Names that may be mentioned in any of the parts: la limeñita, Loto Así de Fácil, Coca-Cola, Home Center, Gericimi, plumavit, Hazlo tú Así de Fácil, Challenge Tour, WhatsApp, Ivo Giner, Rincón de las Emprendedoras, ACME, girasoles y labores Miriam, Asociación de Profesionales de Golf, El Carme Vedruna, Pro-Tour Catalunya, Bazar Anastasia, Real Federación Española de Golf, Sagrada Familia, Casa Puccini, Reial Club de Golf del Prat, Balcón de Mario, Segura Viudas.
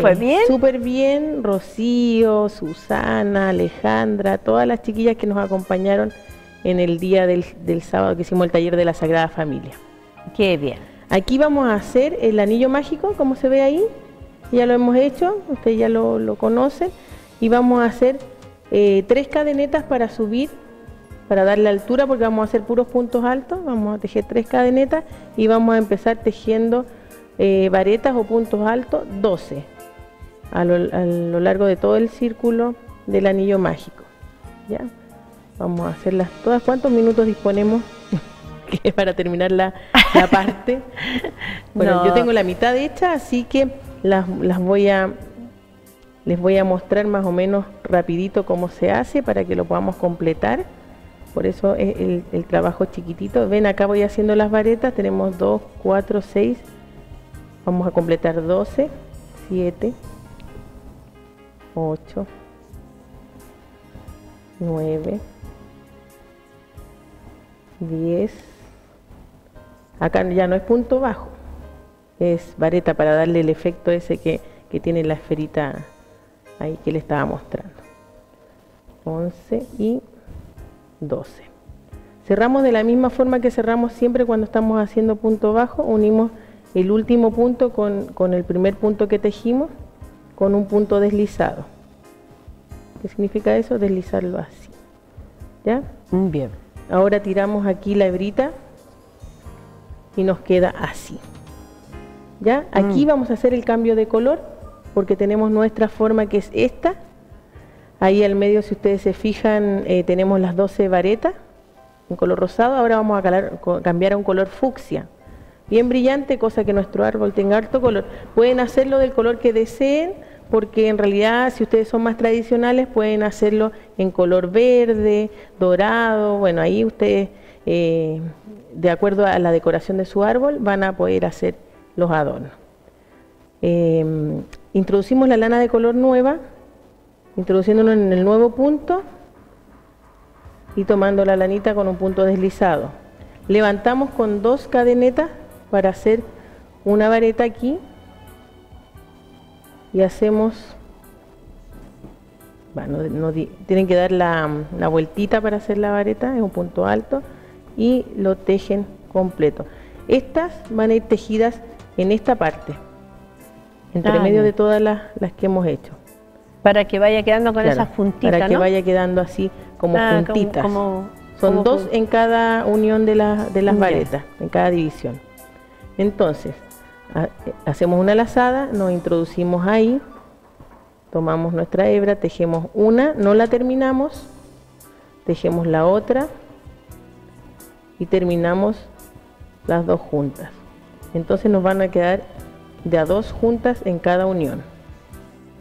¿Fue bien? Súper bien, Rocío, Susana, Alejandra, todas las chiquillas que nos acompañaron en el día del sábado que hicimos el taller de la Sagrada Familia. ¡Qué bien! Aquí vamos a hacer el anillo mágico, como se ve ahí, ya lo hemos hecho, ustedes ya lo conocen, y vamos a hacer 3 cadenetas para subir, para darle altura, porque vamos a hacer puros puntos altos, vamos a tejer 3 cadenetas y vamos a empezar tejiendo varetas o puntos altos 12. A lo largo de todo el círculo del anillo mágico. ¿Ya? Vamos a hacerlas todas. ¿Cuántos minutos disponemos para terminar la parte? Bueno, no. Yo tengo la mitad hecha, así que les voy a mostrar más o menos rapidito cómo se hace para que lo podamos completar. Por eso es el trabajo chiquitito. Ven, acá voy haciendo las varetas. Tenemos 2, 4, 6. Vamos a completar 12, 7... 8, 9, 10, acá ya no es punto bajo, es vareta para darle el efecto ese que tiene la esferita ahí que le estaba mostrando, 11 y 12. Cerramos de la misma forma que cerramos siempre cuando estamos haciendo punto bajo, unimos el último punto con el primer punto que tejimos, con un punto deslizado. ¿Qué significa eso? Deslizarlo así. ¿Ya? Bien. Ahora tiramos aquí la hebrita y nos queda así. ¿Ya? Aquí vamos a hacer el cambio de color porque tenemos nuestra forma que es esta. Ahí al medio, si ustedes se fijan, tenemos las 12 varetas en color rosado. Ahora vamos a cambiar a un color fucsia. Bien brillante, cosa que nuestro árbol tenga harto color. Pueden hacerlo del color que deseen, porque en realidad si ustedes son más tradicionales pueden hacerlo en color verde, dorado. Bueno, ahí ustedes, de acuerdo a la decoración de su árbol, van a poder hacer los adornos. Introducimos la lana de color nueva, introduciéndonos en el nuevo punto y tomando la lanita con un punto deslizado. Levantamos con 2 cadenetas para hacer una vareta aquí y hacemos, bueno, tienen que dar la vueltita para hacer la vareta, es un punto alto, y lo tejen completo. Estas van a ir tejidas en esta parte, entre medio de todas las que hemos hecho. Para que vaya quedando con esas puntitas, para que vaya quedando así como puntitas. Son 2 en cada unión de las varetas, en cada división. Entonces, hacemos una lazada, nos introducimos ahí, tomamos nuestra hebra, tejemos una, no la terminamos, tejemos la otra y terminamos las 2 juntas. Entonces nos van a quedar de a 2 juntas en cada unión.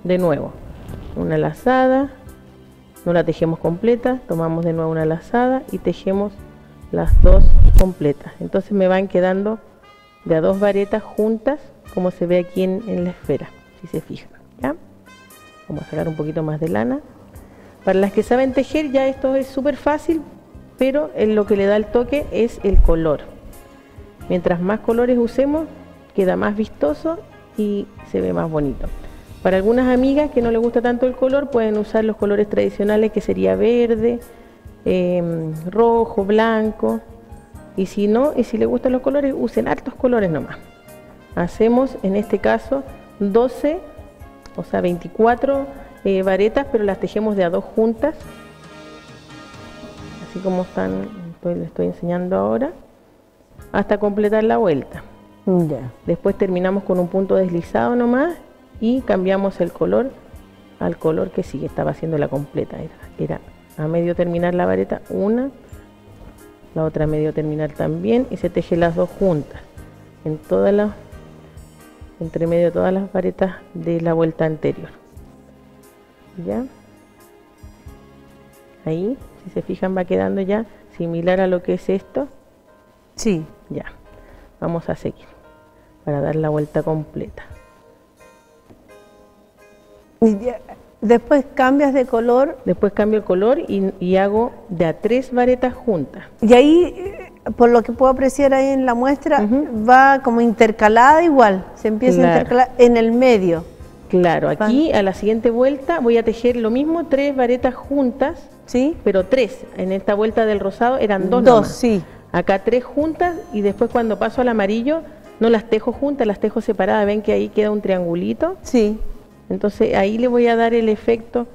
De nuevo, una lazada, no la tejemos completa, tomamos de nuevo una lazada y tejemos las 2 completas. Entonces me van quedando de a 2 varetas juntas, como se ve aquí en la esfera, si se fijan. ¿Ya? Vamos a sacar un poquito más de lana. Para las que saben tejer, ya esto es súper fácil, pero lo que le da el toque es el color. Mientras más colores usemos, queda más vistoso y se ve más bonito. Para algunas amigas que no les gusta tanto el color, pueden usar los colores tradicionales, que sería verde, rojo, blanco. Y si no, y si les gustan los colores, usen hartos colores nomás. Hacemos en este caso 12, o sea 24 varetas, pero las tejemos de a 2 juntas. Así como les estoy enseñando ahora, hasta completar la vuelta. Yeah. Después terminamos con un punto deslizado nomás y cambiamos el color al color que sigue. Estaba haciendo la completa, era a medio terminar la vareta una, la otra a medio terminar también, y se teje las 2 juntas en entre medio de todas las varetas de la vuelta anterior. Ya ahí, si se fijan, va quedando ya similar a lo que es esto. Sí, ya vamos a seguir para dar la vuelta completa. Y después cambias de color. Después cambio el color y hago de a 3 varetas juntas. Y ahí, por lo que puedo apreciar ahí en la muestra, va como intercalada igual, se empieza a intercalar en el medio. Claro, aquí a la siguiente vuelta voy a tejer lo mismo, 3 varetas juntas, ¿sí? Pero 3, en esta vuelta del rosado eran 2 nomás. Sí. Acá 3 juntas y después cuando paso al amarillo no las tejo juntas, las tejo separadas, ven que ahí queda un triangulito. Sí. Entonces ahí le voy a dar el efecto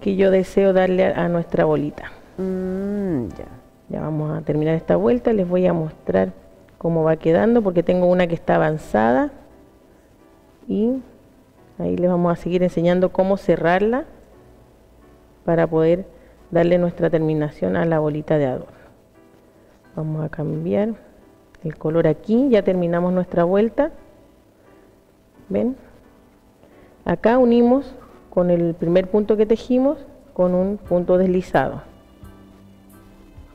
que yo deseo darle a nuestra bolita. Ya vamos a terminar esta vuelta, les voy a mostrar cómo va quedando porque tengo una que está avanzada y ahí les vamos a seguir enseñando cómo cerrarla para poder darle nuestra terminación a la bolita de adorno. Vamos a cambiar el color aquí, ya terminamos nuestra vuelta. ¿Ven? Acá unimos con el primer punto que tejimos con un punto deslizado.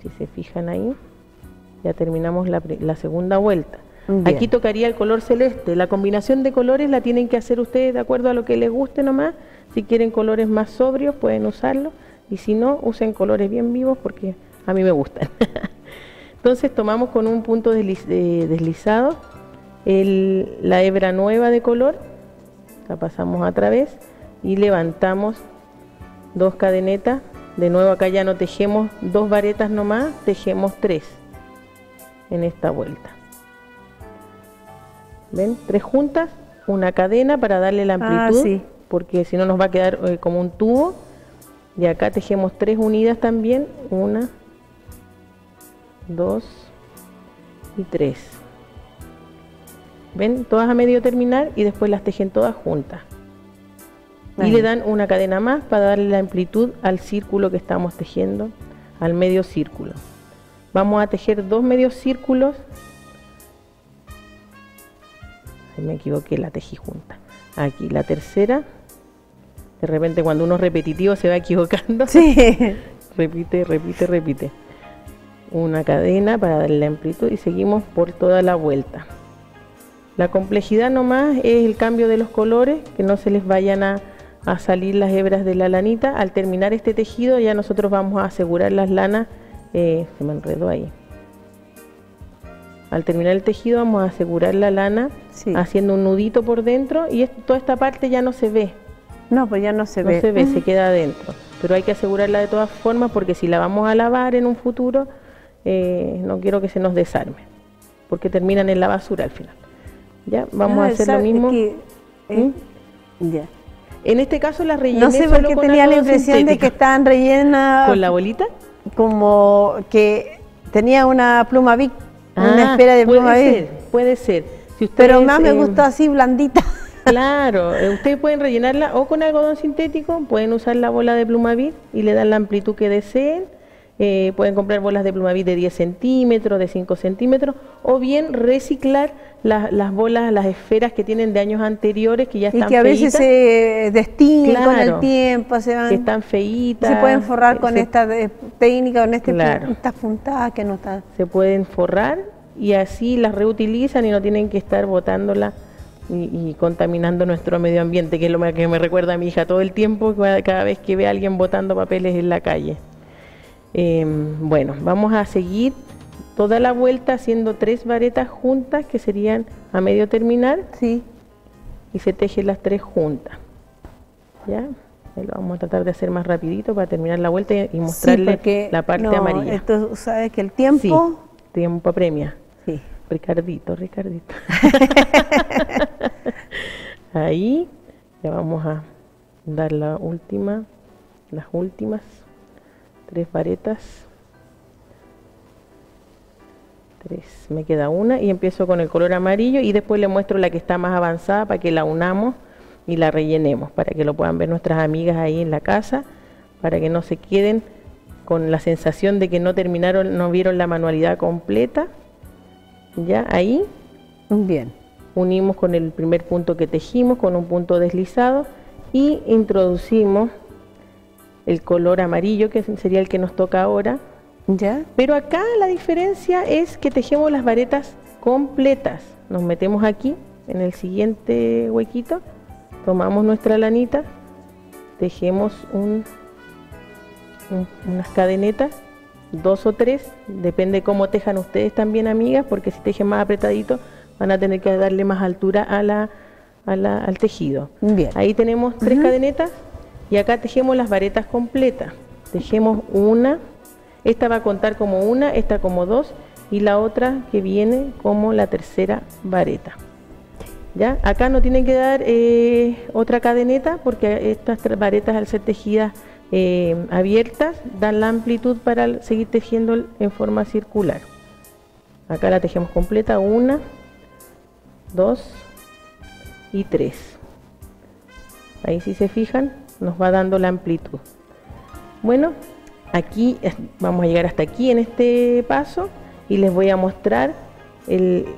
Si se fijan ahí, ya terminamos la segunda vuelta. Bien. Aquí tocaría el color celeste. La combinación de colores la tienen que hacer ustedes de acuerdo a lo que les guste nomás. Si quieren colores más sobrios pueden usarlos y si no, usen colores bien vivos porque a mí me gustan. Entonces tomamos con un punto deslizado la hebra nueva de color, la pasamos a través y levantamos 2 cadenetas. De nuevo acá ya no tejemos 2 varetas nomás, tejemos 3 en esta vuelta. ¿Ven? 3 juntas, una cadena para darle la amplitud, sí, porque si no nos va a quedar como un tubo. Y acá tejemos 3 unidas también, 1, 2 y 3. ¿Ven? Todas a medio terminar y después las tejen todas juntas. Y le dan una cadena más para darle la amplitud al círculo que estamos tejiendo, al medio círculo. Vamos a tejer 2 medios círculos. Ay, me equivoqué, la tejí junta. Aquí la tercera. De repente cuando uno es repetitivo se va equivocando. Sí. repite. Una cadena para darle la amplitud y seguimos por toda la vuelta. La complejidad nomás es el cambio de los colores, que no se les vayan a salir las hebras de la lanita. Al terminar este tejido ya nosotros vamos a asegurar las lanas, se me enredó ahí. Al terminar el tejido vamos a asegurar la lana, sí, haciendo un nudito por dentro y toda esta parte ya no se ve. No, pues ya no se ve. No se ve, se queda adentro. Pero hay que asegurarla de todas formas porque si la vamos a lavar en un futuro, no quiero que se nos desarme, porque terminan en la basura al final. Ya, vamos a hacer lo mismo. Que, ya. En este caso las rellené. No sé por qué tenía la impresión de que estaban rellenas. ¿Con la bolita? Como que tenía una pluma Vic, una esfera de pluma Vic. Puede ser. Si ustedes, pero más me gustó así, blandita. Claro, ustedes pueden rellenarla o con algodón sintético, pueden usar la bola de pluma Vic y le dan la amplitud que deseen. Pueden comprar bolas de plumavit de 10 centímetros, de 5 centímetros, o bien reciclar las bolas, las esferas que tienen de años anteriores que ya están feitas. Y que a veces se destinan, claro, con el tiempo, se van, que están feitas. Se pueden forrar con esta técnica, con estas puntadas que no están. Se pueden forrar y así las reutilizan y no tienen que estar botándolas y contaminando nuestro medio ambiente, que es lo que me recuerda a mi hija todo el tiempo, cada vez que ve a alguien botando papeles en la calle. Bueno, vamos a seguir toda la vuelta haciendo 3 varetas juntas que serían a medio terminar, sí, y se tejen las 3 juntas. Ya, ahí lo vamos a tratar de hacer más rapidito para terminar la vuelta y mostrarle sí, la parte amarilla. Esto, sabes que el tiempo, sí, tiempo apremia. Sí. Ricardito. Ahí ya vamos a dar la última, las últimas 3 varetas, 3, me queda una y empiezo con el color amarillo y después le muestro la que está más avanzada para que la unamos y la rellenemos para que lo puedan ver nuestras amigas ahí en la casa, para que no se queden con la sensación de que no terminaron, no vieron la manualidad completa. Ya ahí, bien, unimos con el primer punto que tejimos, con un punto deslizado y introducimos el color amarillo, que sería el que nos toca ahora. ¿Ya? Pero acá la diferencia es que tejemos las varetas completas. Nos metemos aquí, en el siguiente huequito, tomamos nuestra lanita, tejemos unas cadenetas, 2 o 3, depende cómo tejan ustedes también, amigas, porque si tejen más apretadito van a tener que darle más altura a la al tejido. Bien. Ahí tenemos tres cadenetas y acá tejemos las varetas completas. Tejemos una, esta va a contar como una, esta como dos y la otra que viene como la tercera vareta. ¿Ya? Acá no tienen que dar otra cadeneta porque estas varetas al ser tejidas abiertas dan la amplitud para seguir tejiendo en forma circular. Acá la tejemos completa, una, dos y tres. Ahí si se fijan nos va dando la amplitud. Bueno, aquí vamos a llegar hasta aquí en este paso y les voy a mostrar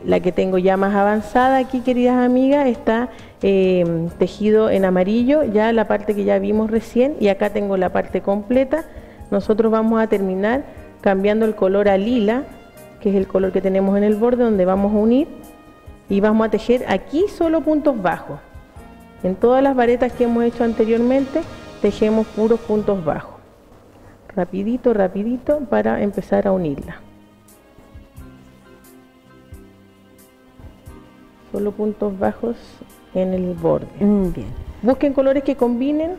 la que tengo ya más avanzada. Aquí, queridas amigas, está tejido en amarillo, ya la parte que ya vimos recién, y acá tengo la parte completa. Nosotros vamos a terminar cambiando el color a lila, que es el color que tenemos en el borde donde vamos a unir, y vamos a tejer aquí solo puntos bajos. En todas las varetas que hemos hecho anteriormente tejemos puros puntos bajos, rapidito, rapidito, para empezar a unirla. Solo puntos bajos en el borde. Bien. Busquen colores que combinen,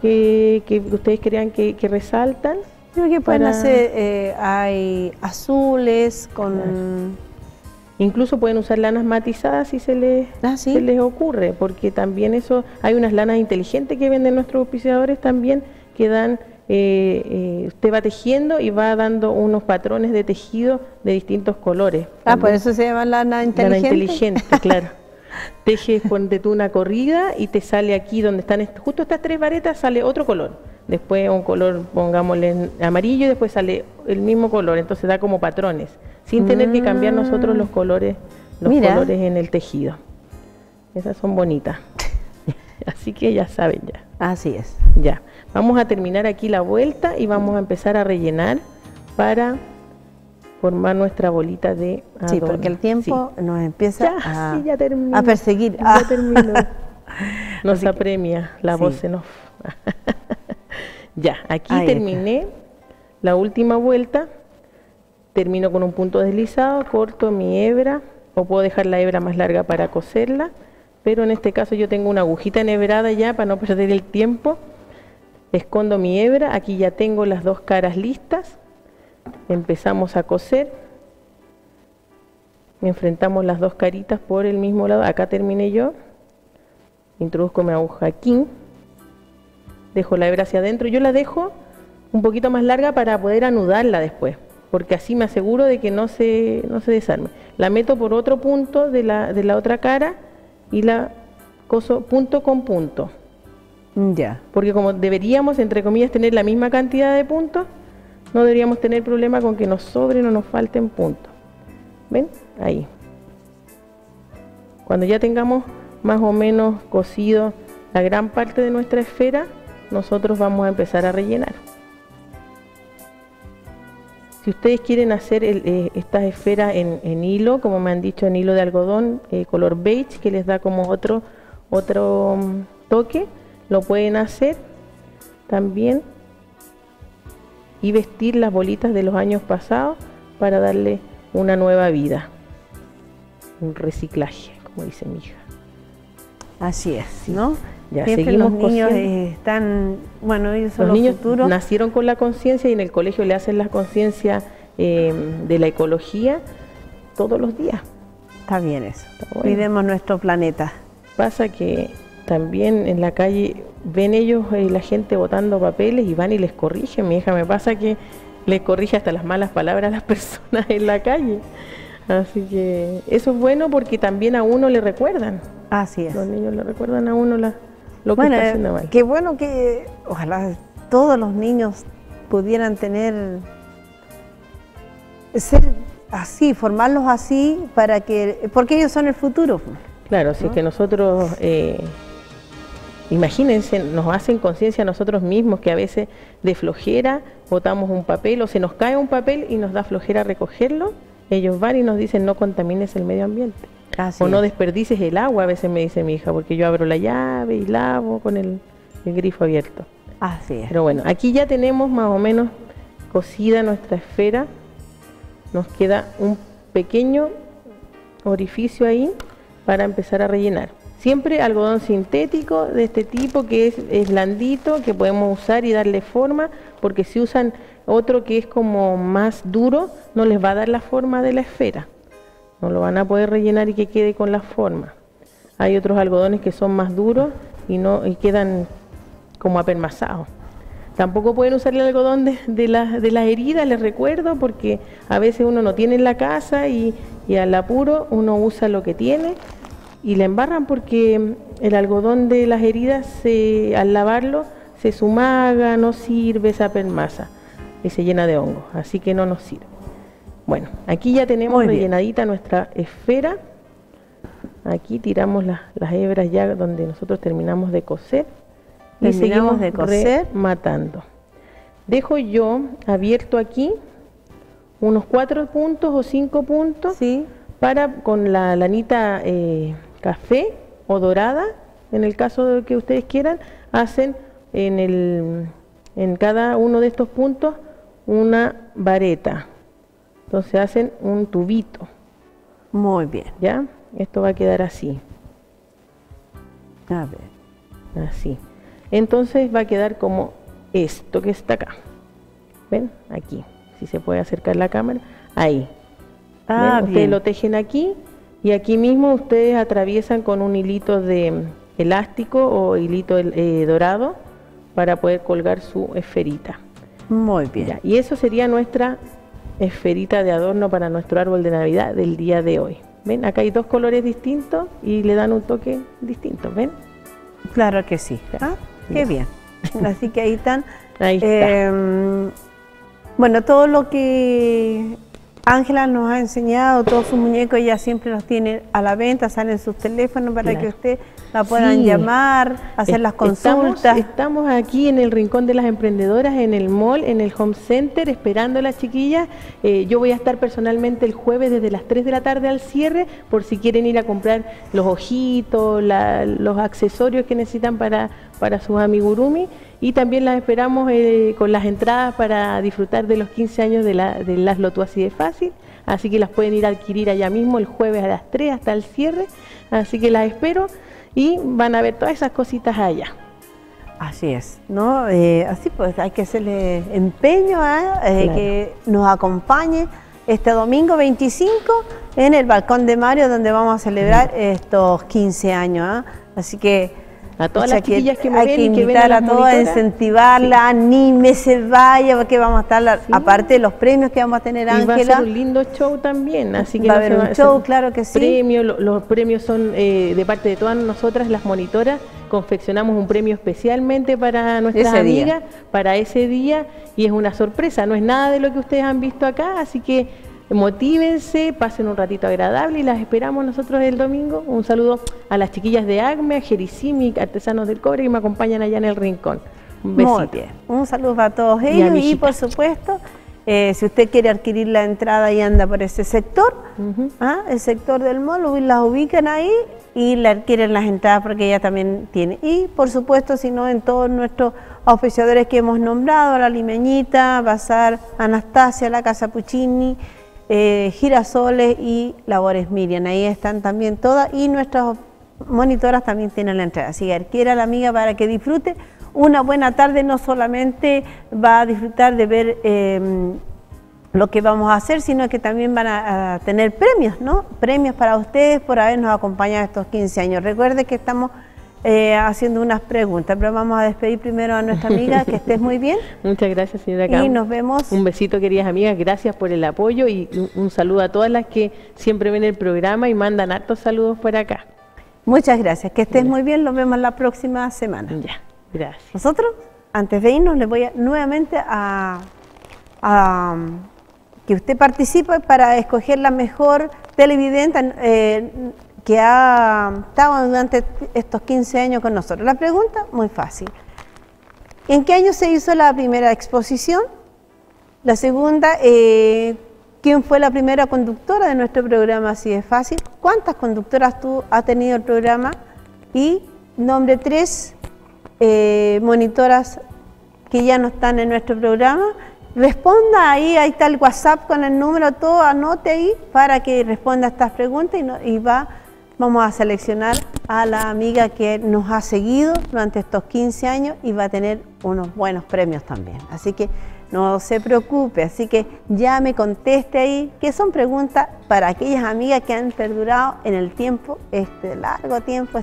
que ustedes crean que resaltan. Creo que pueden hacer, hay azules con... Claro. Incluso pueden usar lanas matizadas si se les ocurre, porque también eso, hay unas lanas inteligentes que venden nuestros auspiciadores también, que dan, usted va tejiendo y va dando unos patrones de tejido de distintos colores. Ah, también. Por eso se llama lana inteligente. Lana inteligente, claro. Tejes, ponte tú una corrida y te sale aquí donde están justo estas tres varetas, sale otro color. Después un color, pongámosle amarillo, y después sale el mismo color, entonces da como patrones, sin tener que cambiar nosotros los colores en el tejido. Esas son bonitas. Así que ya saben ya. Así es. Ya. Vamos a terminar aquí la vuelta y vamos a empezar a rellenar para formar nuestra bolita de adorno. Sí, porque el tiempo nos empieza ya perseguir. Ya terminó. Nos apremia la voz en off. Ya, aquí ahí terminé la última vuelta. Termino con un punto deslizado, corto mi hebra, o puedo dejar la hebra más larga para coserla, pero en este caso yo tengo una agujita enhebrada ya para no perder el tiempo. Escondo mi hebra, aquí ya tengo las dos caras listas. Empezamos a coser, enfrentamos las dos caritas por el mismo lado. Acá terminé yo, introduzco mi aguja aquí, dejo la hebra hacia adentro. Yo la dejo un poquito más larga para poder anudarla después, porque así me aseguro de que no se desarme. La meto por otro punto de la otra cara y la coso punto con punto. Ya. Porque como deberíamos, entre comillas, tener la misma cantidad de puntos, no deberíamos tener problema con que nos sobren o nos falten puntos. ¿Ven? Ahí. Cuando ya tengamos más o menos cosido la gran parte de nuestra esfera, nosotros vamos a empezar a rellenar. Si ustedes quieren hacer estas esferas en hilo, como me han dicho, en hilo de algodón, color beige, que les da como otro toque, lo pueden hacer también y vestir las bolitas de los años pasados para darle una nueva vida, un reciclaje, como dice mi hija. Así es, sí, ¿no? Ya siempre seguimos los niños están, bueno, ellos son los niños futuros. Nacieron con la conciencia y en el colegio le hacen la conciencia de la ecología todos los días. Está bien eso. Está bueno. Cuidemos nuestro planeta. Pasa que también en la calle ven ellos la gente botando papeles y van y les corrigen. Mi hija me pasa que les corrige hasta las malas palabras a las personas en la calle. Así que eso es bueno porque también a uno le recuerdan. Así es. Los niños le recuerdan a uno lo que está haciendo mal. Qué bueno que ojalá todos los niños pudieran ser así, formarlos así, porque ellos son el futuro. Claro, así que nosotros, imagínense, nos hacen conciencia a nosotros mismos que a veces de flojera botamos un papel o se nos cae un papel y nos da flojera recogerlo. Ellos van y nos dicen no contamines el medio ambiente. Así no desperdices el agua, a veces me dice mi hija, porque yo abro la llave y lavo con el grifo abierto. Así es. Pero bueno, aquí ya tenemos más o menos cosida nuestra esfera. Nos queda un pequeño orificio ahí para empezar a rellenar. Siempre algodón sintético de este tipo que es blandito, que podemos usar y darle forma, porque si usan otro que es como más duro, no les va a dar la forma de la esfera. No lo van a poder rellenar y que quede con la forma. Hay otros algodones que son más duros y quedan como apermazados. Tampoco pueden usar el algodón de las heridas, les recuerdo, porque a veces uno no tiene en la casa y al apuro uno usa lo que tiene. Y la embarran porque el algodón de las heridas, al lavarlo, se sumaga, no sirve, se apermaza y se llena de hongos, así que no nos sirve. Bueno, aquí ya tenemos rellenadita nuestra esfera. Aquí tiramos las hebras ya donde nosotros terminamos de coser y seguimos rematando. Dejo yo abierto aquí unos 4 puntos o 5 puntos, sí, para con la lanita café o dorada, en el caso de que ustedes quieran, hacen en cada uno de estos puntos una vareta. Entonces hacen un tubito. Muy bien. ¿Ya? Esto va a quedar así. A ver. Así. Entonces va a quedar como esto que está acá. ¿Ven? Aquí. Si se puede acercar la cámara. Ahí. Ah, ustedes lo tejen aquí y aquí mismo ustedes atraviesan con un hilito de elástico o hilito dorado para poder colgar su esferita. Muy bien. Ya, y eso sería nuestra esferita de adorno para nuestro árbol de Navidad del día de hoy. ¿Ven? Acá hay 2 colores distintos y le dan un toque distinto, ¿ven? Claro que sí. Ah, qué bien. Así que ahí están. Ahí está. Bueno, todo lo que Ángela nos ha enseñado, todos sus muñecos, ella siempre los tiene a la venta, salen sus teléfonos para que usted la puedan llamar, hacer las consultas. Estamos aquí en el Rincón de las Emprendedoras, en el mall, en el Home Center, esperando a las chiquillas. Yo voy a estar personalmente el jueves desde las 3 de la tarde al cierre, por si quieren ir a comprar los ojitos, los accesorios que necesitan para sus amigurumi. Y también las esperamos con las entradas para disfrutar de los 15 años de las Loto Así de Fácil. Así que las pueden ir a adquirir allá mismo el jueves a las 3 hasta el cierre. Así que las espero y van a ver todas esas cositas allá. Así es, ¿no? Así pues hay que hacerle empeño a claro, que nos acompañe este domingo 25 en el Balcón de Mario, donde vamos a celebrar estos 15 años. Así que a todas las chiquillas que me ven y que ven a las monitoras, incentivarla, anímese, vaya, porque vamos a estar, aparte de los premios que vamos a tener, Ángela. Y va a ser un lindo show también, así que va a haber un show, claro que sí. Los premios son de parte de todas nosotras, las monitoras, confeccionamos un premio especialmente para nuestras amigas, para ese día, y es una sorpresa, no es nada de lo que ustedes han visto acá, así que motívense, pasen un ratito agradable y las esperamos nosotros el domingo. Un saludo a las chiquillas de ACME, a Gericimi, Artesanos del Cobre, que me acompañan allá en el rincón. Un besito. Muy bien. Un saludo para todos ellos y por supuesto, si usted quiere adquirir la entrada y anda por ese sector, el sector del mall, las ubican ahí y le adquieren las entradas porque ella también tiene. Y por supuesto, si no, en todos nuestros auspiciadores que hemos nombrado, la Limeñita, Bazar Anastasia, la Casa Puccini, Girasoles y Labores Miriam, ahí están también todas y nuestras monitoras también tienen la entrada, así que adquiera la amiga para que disfrute una buena tarde, no solamente va a disfrutar de ver lo que vamos a hacer, sino que también van a tener premios, ¿no? Premios para ustedes por habernos acompañado estos 15 años. Recuerde que estamos haciendo unas preguntas, pero vamos a despedir primero a nuestra amiga, que estés muy bien. Muchas gracias, señora Cam. Y nos vemos. Un besito, queridas amigas, gracias por el apoyo y un saludo a todas las que siempre ven el programa y mandan hartos saludos por acá. Muchas gracias, que estés muy bien, nos vemos la próxima semana. Ya, gracias. Nosotros, antes de irnos, les voy nuevamente a que usted participe para escoger la mejor televidente que ha estado durante estos 15 años con nosotros. La pregunta, muy fácil. ¿En qué año se hizo la primera exposición? La segunda, ¿quién fue la primera conductora de nuestro programa Así de Fácil? ¿Cuántas conductoras ha tenido el programa? Y nombre 3 monitoras que ya no están en nuestro programa. Responda ahí está el WhatsApp con el número, todo anote ahí para que responda a estas preguntas y va Vamos a seleccionar a la amiga que nos ha seguido durante estos 15 años y va a tener unos buenos premios también. Así que no se preocupe, así que ya me conteste ahí, que son preguntas para aquellas amigas que han perdurado en el tiempo, este largo tiempo.